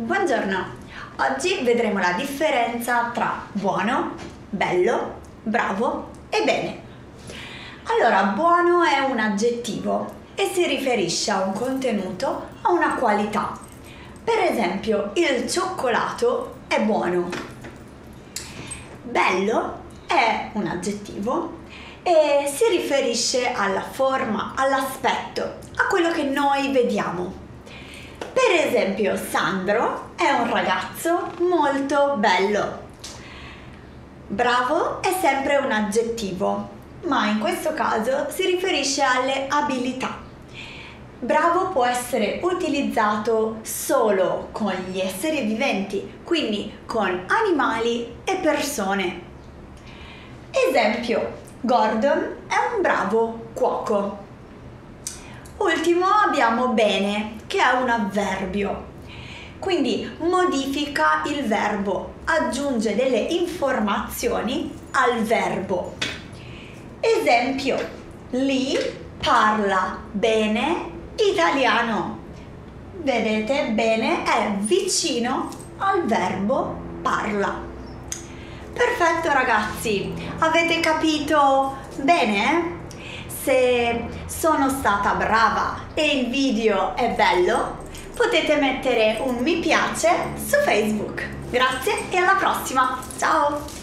Buongiorno, oggi vedremo la differenza tra buono, bello, bravo e bene. Allora, buono è un aggettivo e si riferisce a un contenuto, a una qualità. Per esempio, il cioccolato è buono. Bello è un aggettivo e si riferisce alla forma, all'aspetto, a quello che noi vediamo. Per esempio, Sandro è un ragazzo molto bello. Bravo è sempre un aggettivo, ma in questo caso si riferisce alle abilità. Bravo può essere utilizzato solo con gli esseri viventi, quindi con animali e persone. Esempio, Gordon è un bravo cuoco. Ultimo abbiamo bene, che è un avverbio, quindi modifica il verbo, aggiunge delle informazioni al verbo. Esempio, Lee parla bene italiano. Vedete, bene è vicino al verbo parla. Perfetto ragazzi, avete capito bene? Se sono stata brava e il video è bello, potete mettere un mi piace su Facebook. Grazie e alla prossima, ciao!